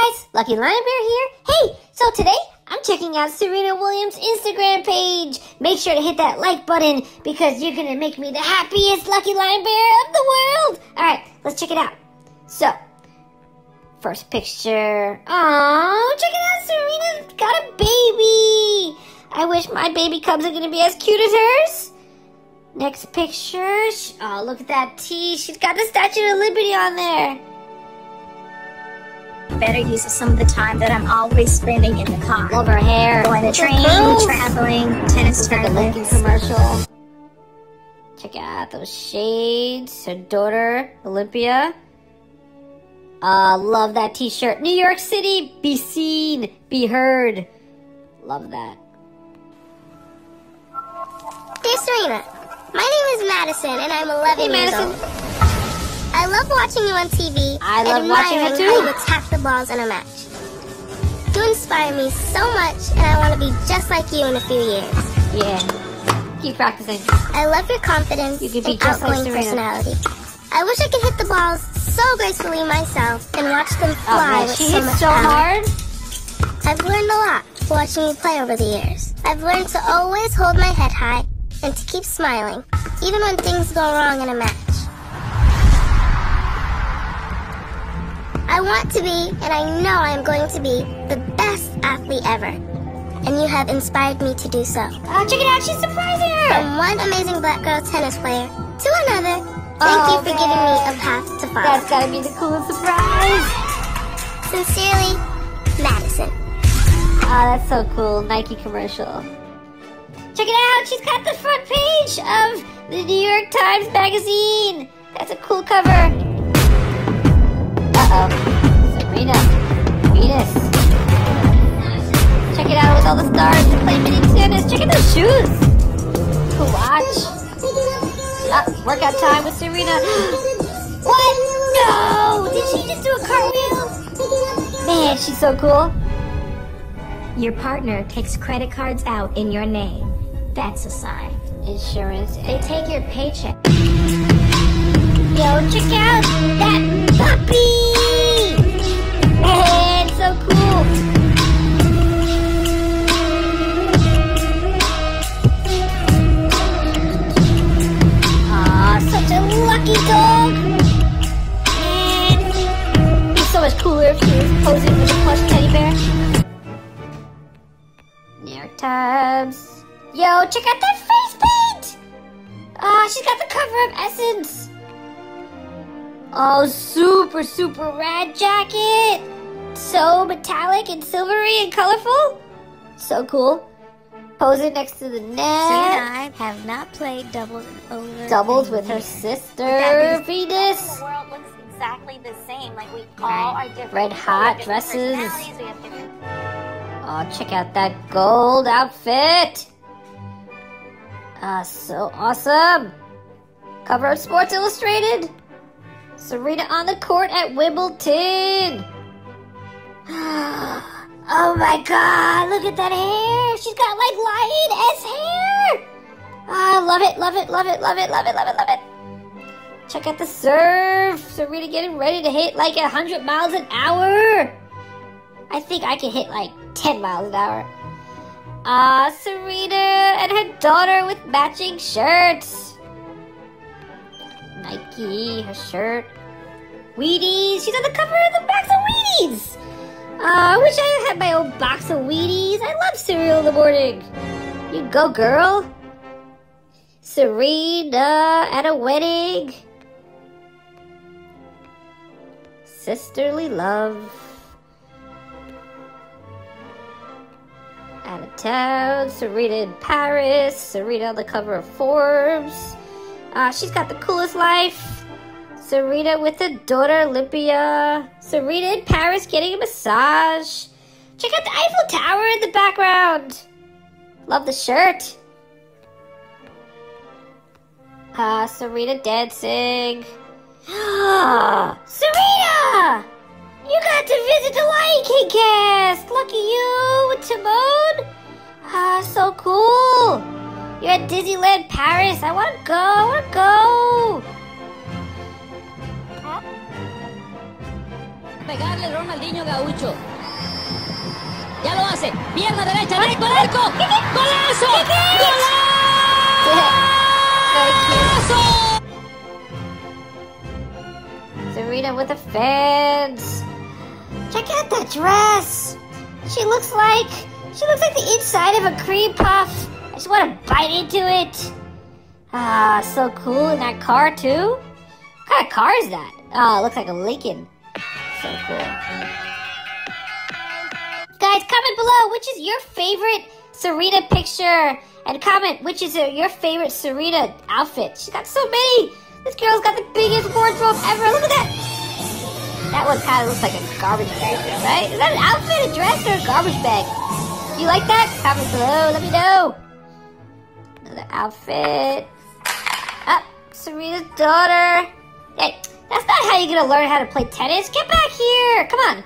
guys, Lucky Lion Bear here. Hey, so today I'm checking out Serena Williams' Instagram page. Make sure to hit that like button because you're gonna make me the happiest Lucky Lion Bear of the world. All right, let's check it out. So, first picture. Aww, check it out, Serena's got a baby. I wish my baby cubs are gonna be as cute as hers. Next picture. Oh, look at that tea. She's got the Statue of Liberty on there. Better use of some of the time that I'm always spending in the car. Love her hair. Going to train, traveling, tennis tournaments. Lincoln commercial. Check out those shades. Her daughter, Olympia. Love that t-shirt. New York City, be seen, be heard. Love that. Dear Serena, my name is Madison and I'm 11 years old. I love watching you on TV. I love watching you too. You attack the balls in a match. You inspire me so much, and I want to be just like you in a few years. Yeah, keep practicing. I love your confidence and outgoing personality. I wish I could hit the balls so gracefully myself and watch them fly. She hits so hard. I've learned a lot watching you play over the years. I've learned to always hold my head high and to keep smiling, even when things go wrong in a match. I want to be, and I know I'm going to be, the best athlete ever. And you have inspired me to do so. Oh, check it out, she's surprising her! From one amazing black girl tennis player to another, thank you for giving me a path to follow. That's gotta be the coolest surprise! Sincerely, Madison. Oh, that's so cool, Nike commercial. Check it out, she's got the front page of the New York Times magazine! That's a cool cover. Serena, Venus. Check it out with all the stars and play mini tennis. Check out those shoes. Cool watch. Workout time with Serena. What? No! Did she just do a cartwheel? Man, she's so cool. Your partner takes credit cards out in your name. That's a sign. Insurance. They take your paycheck. Yo, check out that puppy. Man, so cool. Aw, such a lucky dog. Man, it'd be so much cooler if she was posing with a plush teddy bear. New York Times. Yo, check out that face paint. Aw, she's got the cover of Essence. Oh, super, super rad jacket. So metallic and silvery and colorful. So cool. Posing next to the net. She and I have not played doubles in over. Doubles with her sister, Venus. The world looks exactly the same. Like we all are different. Red hot dresses. Oh, check out that gold outfit. So awesome. Cover of Sports Illustrated. Serena on the court at Wimbledon. Oh my god, look at that hair. She's got like lioness hair. Oh, love it, love it, love it, love it, love it, love it, love it. Check out the serve. Serena getting ready to hit like 100 miles an hour. I think I can hit like 10 miles an hour. Ah, Serena and her daughter with matching shirts. Nike, her shirt. Wheaties. She's on the cover of the box of Wheaties. I wish I had my own box of Wheaties. I love cereal in the morning. You go, girl. Serena at a wedding. Sisterly love. Out of town. Serena in Paris. Serena on the cover of Forbes. She's got the coolest life. Serena with her daughter, Olympia. Serena in Paris getting a massage. Check out the Eiffel Tower in the background. Love the shirt. Serena dancing. Serena! You got to visit the Lion King cast. Lucky you with Timon. So cool. You're at Disneyland Paris. I want to go. I want to go. pegarle el Ronaldinho Gaucho. Ya lo hace. Pierna derecha, directo al arco. ¡Golazo! ¡Golazo! Serena with the fans. Check out that dress. She looks like the inside of a cream puff. I just want to bite into it. Ah, so cool. And that car too. What kind of car is that? Oh, it looks like a Lincoln. So cool. Guys, comment below which is your favorite Serena picture, and comment which is your favorite Serena outfit. She's got so many. This girl's got the biggest wardrobe ever. Look at that. That one kind of looks like a garbage bag, right? Is that an outfit, a dress, or a garbage bag? Do you like that? Comment below. Let me know. Another outfit. Up, oh, Serena's daughter. Hey, that's not how you're gonna learn how to play tennis. Get back here. Come on.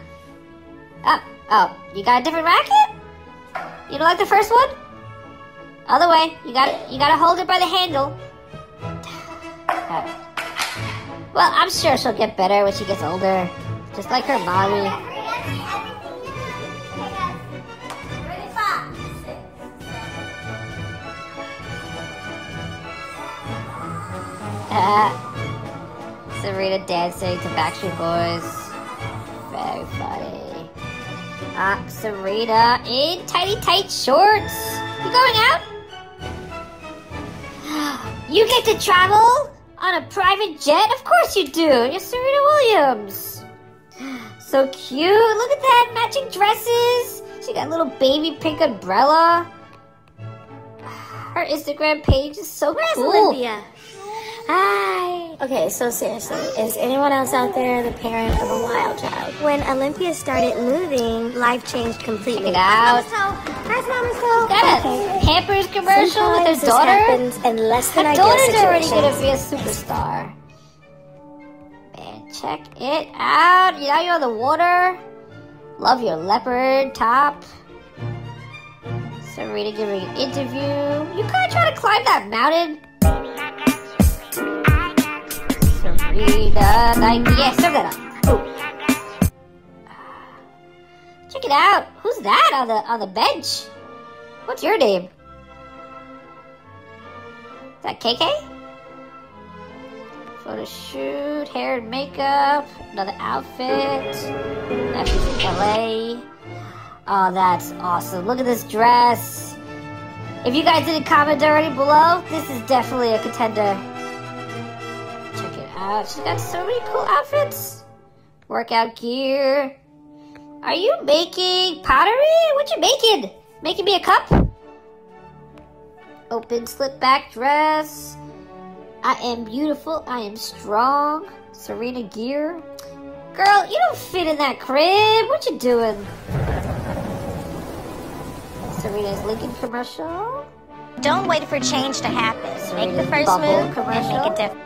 Up. Oh. Oh, you got a different racket? You don't like the first one? Other way, you gotta hold it by the handle. Well, I'm sure she'll get better when she gets older, just like her mommy. Serena dancing to Backstreet Boys. Very funny. Serena in tiny tight shorts. You going out? You get to travel on a private jet? Of course you do. You're Serena Williams. So cute. Look at that. Matching dresses. She got a little baby pink umbrella. Her Instagram page is so cool. Olympia. Hi. Okay, so seriously, is anyone else out there the parent of a wild child? When Olympia started moving, life changed completely. Check it out. She's got a Pampers commercial with her daughter. Happens in less than her daughter's already gonna be a superstar. Man, check it out. Now you're on the water. Love your leopard top. Serena giving an interview. You gotta try to climb that mountain. Serena, Nike, yeah, serve that up. Ooh. Check it out. Who's that on the bench? What's your name? Is that KK? Photo shoot, hair and makeup, another outfit. Now she's in LA. Oh, that's awesome. Look at this dress. If you guys didn't comment already below, this is definitely a contender. She's got so many cool outfits. Workout gear. Are you making pottery? What you making? Making me a cup? Open slip back dress. I am beautiful. I am strong. Serena gear. Girl, you don't fit in that crib. What you doing? Serena's Lincoln commercial. Don't wait for change to happen. Serena's make the first move commercial. And make a difference.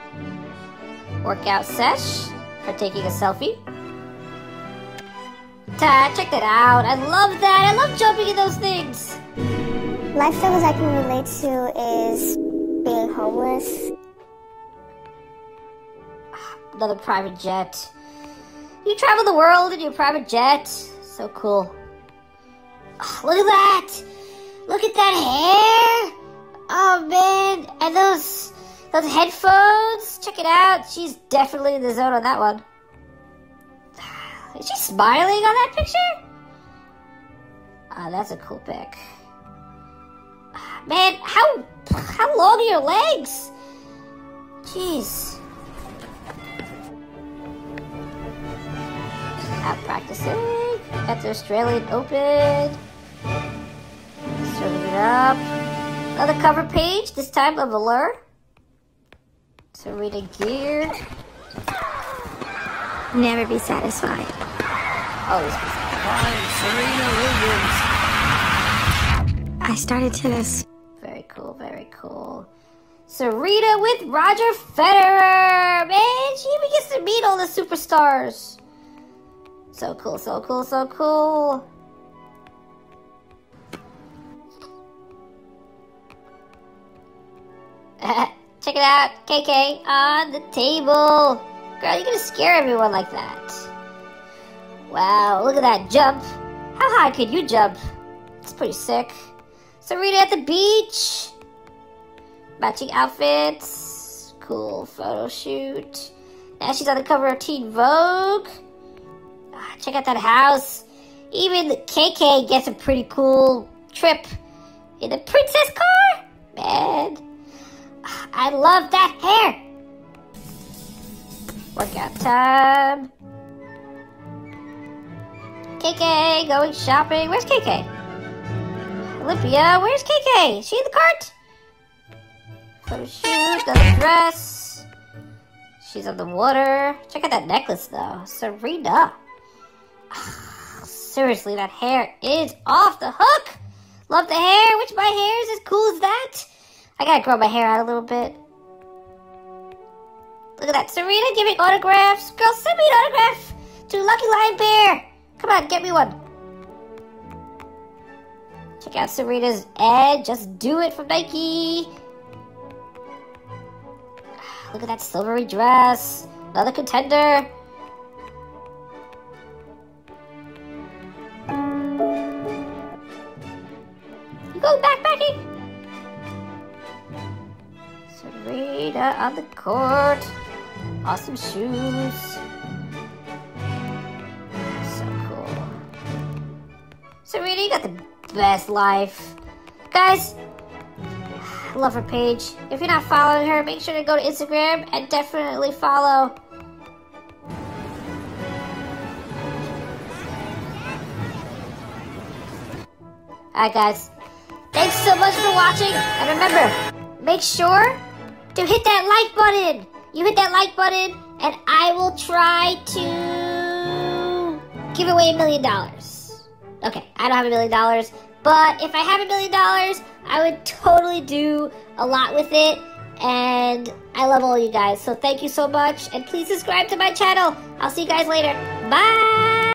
Workout sesh for taking a selfie. Check that out. I love that. I love jumping in those things. Lifestyles I can relate to is being homeless. Another private jet. You travel the world in your private jet. So cool. Oh, look at that. Look at that hair. Oh, man. And those headphones, check it out. She's definitely in the zone on that one. Is she smiling on that picture? Oh, that's a cool pic. Man, how long are your legs? Jeez. Out practicing at the Australian Open. Serving it up. Another cover page, this time of Allure. Serena gear. Never be satisfied. Always be satisfied. Serena Williams. I started tennis. Very cool, very cool. Serena with Roger Federer. Man, she even gets to meet all the superstars. So cool, so cool, so cool. Check it out, KK on the table. Girl, you're gonna scare everyone like that. Wow, look at that jump. How high could you jump? It's pretty sick. Serena at the beach. Matching outfits. Cool photo shoot. Now she's on the cover of Teen Vogue. Ah, check out that house. Even the KK gets a pretty cool trip in the princess car. Man, I love that hair. Workout time. KK going shopping. Where's KK? Olympia, where's KK? Is she in the cart? Photo shoot, another dress. She's on the water. Check out that necklace though. Serena. Seriously, that hair is off the hook. Love the hair. Which my hair is as cool as that. I gotta grow my hair out a little bit. Look at that. Serena giving autographs. Girl, send me an autograph to Lucky Lion Bear. Come on, get me one. Check out Serena's ad. Just do it from Nike. Look at that silvery dress. Another contender. You go backpacking. Serena on the court. Awesome shoes. Serena, you got the best life. Guys, I love her page. If you're not following her, make sure to go to Instagram and definitely follow. Alright guys, thanks so much for watching. And remember, make sure to hit that like button. You hit that like button and I will try to give away $1 million. Okay, I don't have $1 million, but if I have $1 million, I would totally do a lot with it, and I love all you guys, so thank you so much, and please subscribe to my channel. I'll see you guys later. Bye!